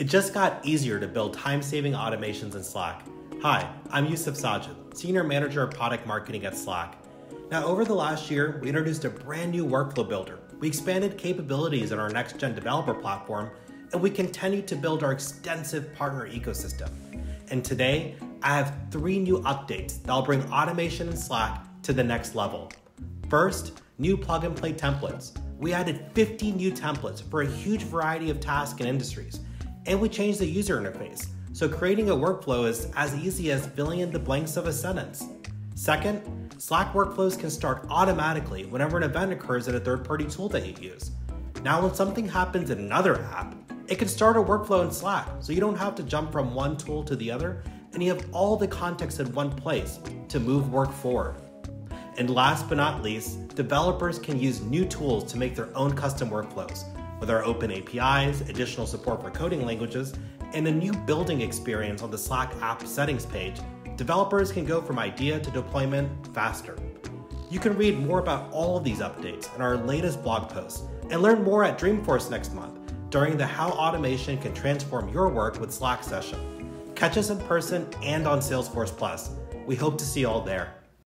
It just got easier to build time-saving automations in Slack. Hi, I'm Yusuf Sajid, Senior Manager of Product Marketing at Slack. Now, over the last year, we introduced a brand new Workflow Builder. We expanded capabilities in our next-gen developer platform, and we continue to build our extensive partner ecosystem. And today, I have 3 new updates that'll bring automation in Slack to the next level. First, new plug-and-play templates. We added 50 new templates for a huge variety of tasks and industries. And we changed the user interface, so creating a workflow is as easy as filling in the blanks of a sentence. Second, Slack workflows can start automatically whenever an event occurs in a third-party tool that you use. Now, when something happens in another app, it can start a workflow in Slack, so you don't have to jump from one tool to the other, and you have all the context in one place to move work forward. And last but not least, developers can use new tools to make their own custom workflows, with our open APIs, additional support for coding languages, and a new building experience on the Slack app settings page, developers can go from idea to deployment faster. You can read more about all of these updates in our latest blog post and learn more at Dreamforce next month during the How Automation Can Transform Your Work with Slack session. Catch us in person and on Salesforce Plus. We hope to see you all there.